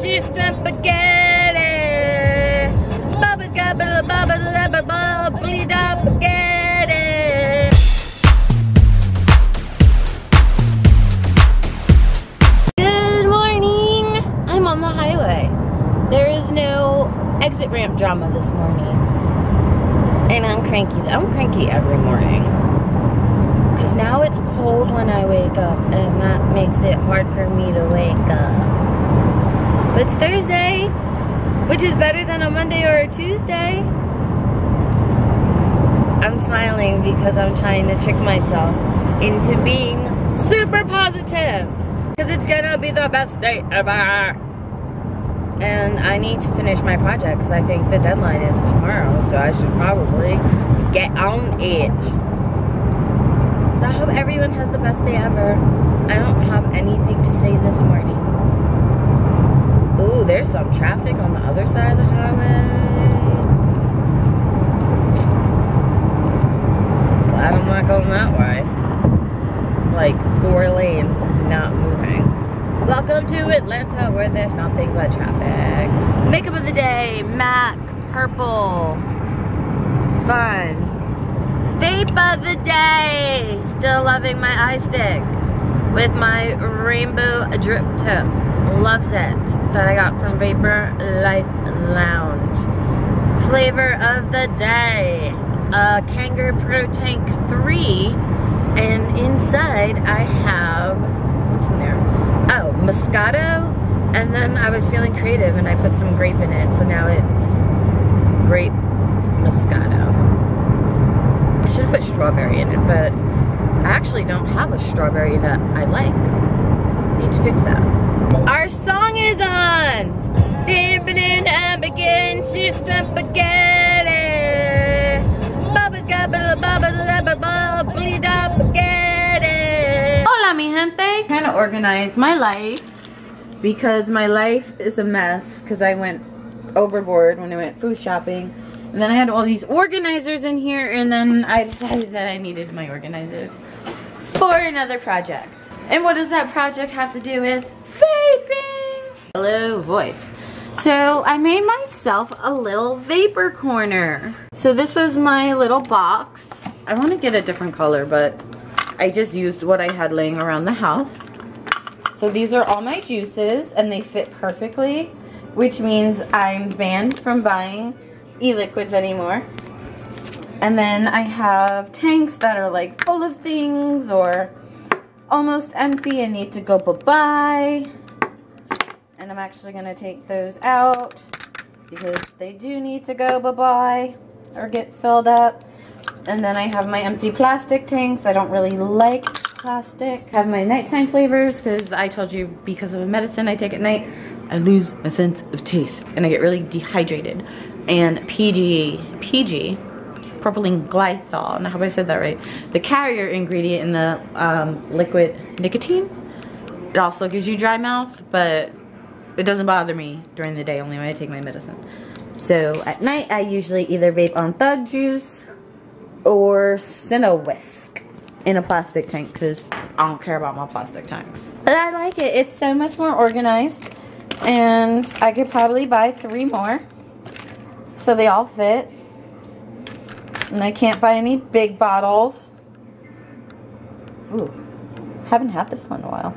cheese and spaghetti. Bubble gobble, bubble bubble bubble, bleed up spaghetti. Good morning. I'm on the highway. There is no exit ramp drama this morning. And I'm cranky. I'm cranky every morning. Because now it's cold when I wake up, and that makes it hard for me to wake up. But it's Thursday, which is better than a Monday or a Tuesday. I'm smiling because I'm trying to trick myself into being super positive. Because it's gonna be the best day ever. And I need to finish my project because I think the deadline is tomorrow, so I should probably get on it. I hope everyone has the best day ever. I don't have anything to say this morning. Ooh, there's some traffic on the other side of the highway. Glad I'm not going that way. Like 4 lanes not moving. Welcome to Atlanta where there's nothing but traffic. Makeup of the day, MAC, purple, fun. Vape of the day! Still loving my eye stick with my rainbow drip tip. Loves it. That I got from Vapor Life Lounge. Flavor of the day. Kanger Pro Tank 3. And inside I have... What's in there? Oh, Moscato. And then I was feeling creative and I put some grape in it. So now it's grape Moscato. I should have put strawberry in it, but I actually don't have a strawberry that I like. Need to fix that. Our song is on! Dipping in and begin, she's spaghetti. Bubble gobble, bubble bubble bubble, bleed up spaghetti. Hola, mi gente. I'm trying to organize my life because my life is a mess because I went overboard when I went food shopping. And then I had all these organizers in here, and then I decided that I needed my organizers for another project. And what does that project have to do with vaping? Hello, voice. So I made myself a little vapor corner. So this is my little box. I want to get a different color, but I just used what I had laying around the house. So these are all my juices, and they fit perfectly, which means I'm banned from buying e-liquids anymore. And then I have tanks that are like full of things or almost empty and need to go bye-bye. And I'm actually gonna take those out because they do need to go bye-bye or get filled up. And then I have my empty plastic tanks. I don't really like plastic. I have my nighttime flavors because I told you because of a medicine I take at night, I lose my sense of taste and I get really dehydrated. And PG, propylene glycol, and I hope I said that right, the carrier ingredient in the liquid nicotine. It also gives you dry mouth, but it doesn't bother me during the day, only when I take my medicine. So at night, I usually either vape on Thug Juice or Cinnowisk in a plastic tank, because I don't care about my plastic tanks. But I like it, it's so much more organized, and I could probably buy 3 more. So they all fit, and I can't buy any big bottles. Ooh, haven't had this one in a while.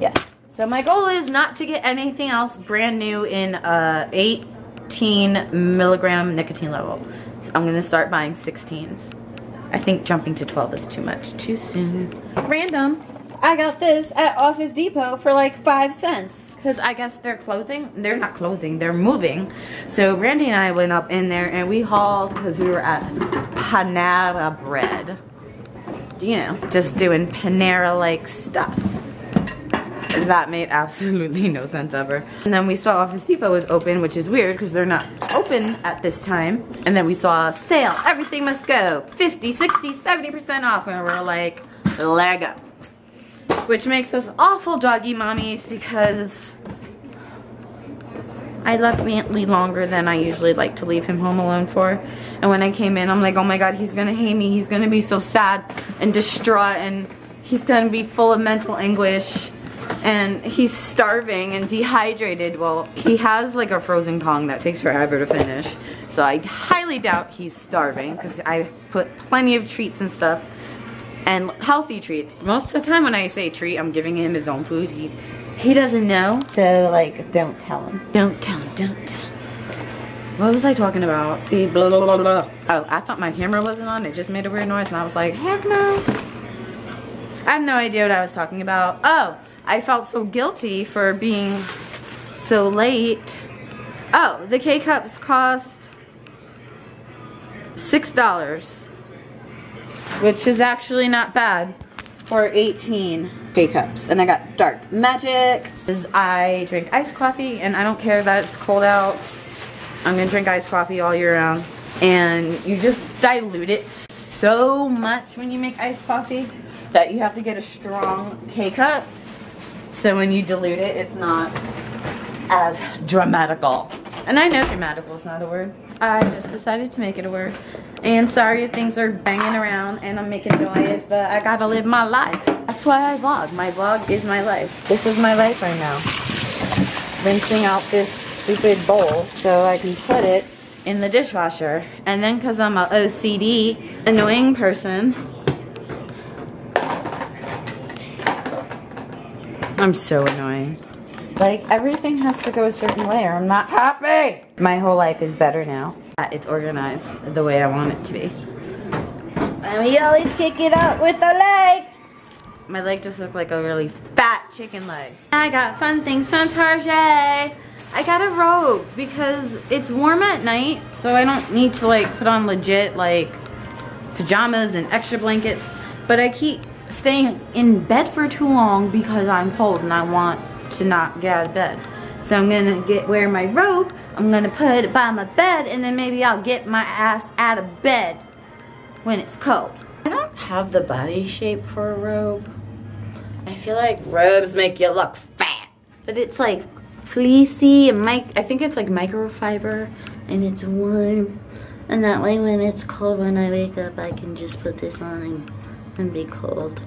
Yes, so my goal is not to get anything else brand new in 18 milligram nicotine level. So I'm gonna start buying 16s. I think jumping to 12 is too much, too soon. Random, I got this at Office Depot for like 5 cents. Because I guess they're closing. They're not closing, they're moving. So Brandy and I went up in there and we hauled because we were at Panera Bread. You know, just doing Panera-like stuff. That made absolutely no sense ever. And then we saw Office Depot was open, which is weird because they're not open at this time. And then we saw a sale, everything must go. 50, 60, 70% off. And we're like, leg up. Which makes us awful doggy mommies because I left Bentley longer than I usually like to leave him home alone for. And when I came in, I'm like, oh my God, he's gonna hate me. He's gonna be so sad and distraught and he's gonna be full of mental anguish. and he's starving and dehydrated. Well, he has like a frozen Kong that takes forever to finish, so I highly doubt he's starving because I put plenty of treats and stuff, and healthy treats. Most of the time when I say treat, I'm giving him his own food. He doesn't know, so like, don't tell him. Don't tell him, don't tell him. What was I talking about? See, blah, blah, blah, blah. Oh, I thought my camera wasn't on. It just made a weird noise, and I was like, heck no. I have no idea what I was talking about. Oh, I felt so guilty for being so late. Oh, the K-Cups cost $6, which is actually not bad for 18 K-Cups. And I got dark magic, because I drink iced coffee, and I don't care that it's cold out. I'm gonna drink iced coffee all year round, and you just dilute it so much when you make iced coffee that you have to get a strong K-cup, so when you dilute it, it's not as dramatical. And I know dramatical is not a word. I just decided to make it a word, and sorry if things are banging around and I'm making noise, but I gotta live my life. That's why I vlog. My vlog is my life. This is my life right now. Rinsing out this stupid bowl so I can put it in the dishwasher, and then because I'm an OCD annoying person, I'm so annoying, like everything has to go a certain way or I'm not happy. My whole life is better now that it's organized the way I want it to be. And we always kick it out with a leg. My leg just looked like a really fat chicken leg. I got fun things from Tarjay. I got a robe because it's warm at night, so I don't need to like put on legit like pajamas and extra blankets, but I keep staying in bed for too long because I'm cold and I want to not get out of bed. So I'm gonna wear my robe, I'm gonna put it by my bed, and then maybe I'll get my ass out of bed when it's cold. I don't have the body shape for a robe. I feel like robes make you look fat, but it's like fleecy and I think it's like microfiber, and it's warm, and that way when it's cold, when I wake up, I can just put this on and be cold.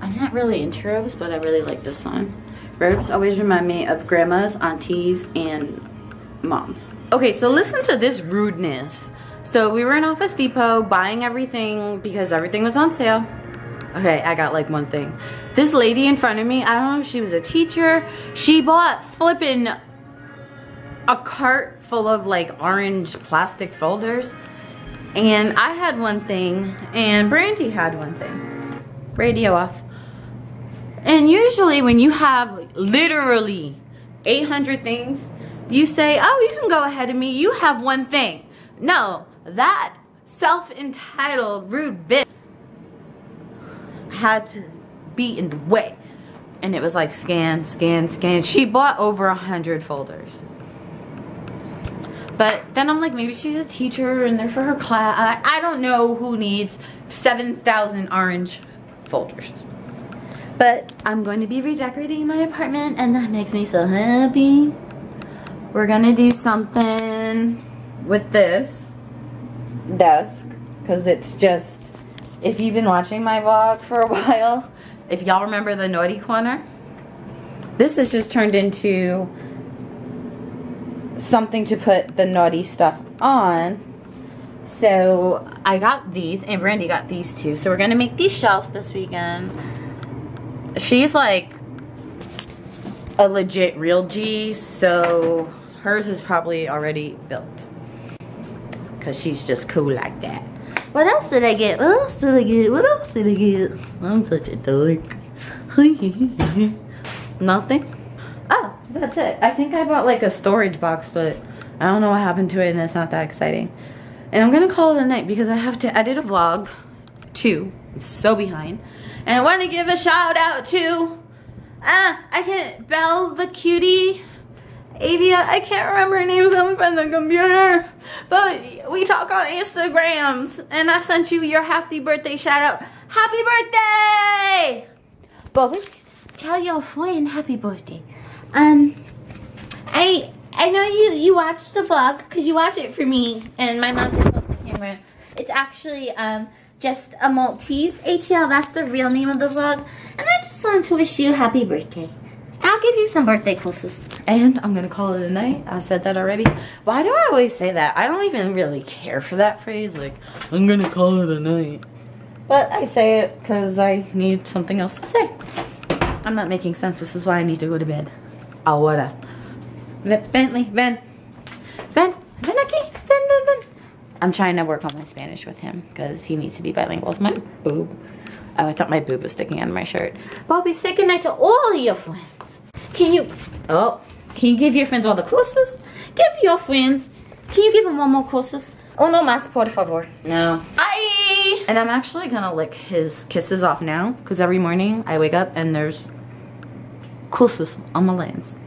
I'm not really into robes, but I really like this one. Robes always remind me of grandmas, aunties, and moms. Okay, so listen to this rudeness. So we were in Office Depot buying everything because everything was on sale. Okay, I got like one thing. This lady in front of me, I don't know if she was a teacher, she bought flippin' a cart full of like orange plastic folders. And I had one thing, and Brandy had one thing. Radio off. And usually when you have literally 800 things, you say, oh, you can go ahead of me, you have one thing. No, that self-entitled rude bitch had to be in the way, and it was like scan, scan, scan. She bought over 100 folders, but then I'm like, maybe she's a teacher and they're for her class. I don't know who needs 7,000 orange folders, but I'm going to be redecorating my apartment, and that makes me so happy. We're gonna do something with this desk because it's just, if you've been watching my vlog for a while, if y'all remember the naughty corner, this has just turned into something to put the naughty stuff on. So I got these, and Brandy got these too. So we're gonna make these shelves this weekend. She's like a legit real G, so hers is probably already built because she's just cool like that. What else did I get? What else did I get? What else did I get? I'm such a dork. Nothing? Oh, that's it. I think I bought like a storage box, but I don't know what happened to it, and it's not that exciting. And I'm gonna call it a night because I have to edit a vlog too. I'm so behind. And I wanna give a shout out to I can't, Belle the Cutie. Avia, I can't remember her name, so I'm from the computer. But we talk on Instagrams, and I sent you your happy birthday shout out. Happy birthday! Bubbles, tell your friend happy birthday. I know you watched the vlog because you watch it for me, and my mom just off the camera. It's actually just a Maltese ATL. That's the real name of the vlog, and I just saw want to wish you happy birthday. I'll give you some birthday closes. And I'm gonna call it a night. I said that already. Why do I always say that? I don't even really care for that phrase. Like, I'm gonna call it a night. But I say it because I need something else to say. I'm not making sense. This is why I need to go to bed. Ahora. Bentley, Ben, Benaki, Ben. I'm trying to work on my Spanish with him because he needs to be bilingual. It's my boob. Oh, I thought my boob was sticking out of my shirt. Bobby, say goodnight to all your friends. Can you give your friends all the closes? Give your friends. Can you give them one more closes? Uno más, por favor. No. Bye! And I'm actually gonna lick his kisses off now because every morning I wake up and there's closes on my lens.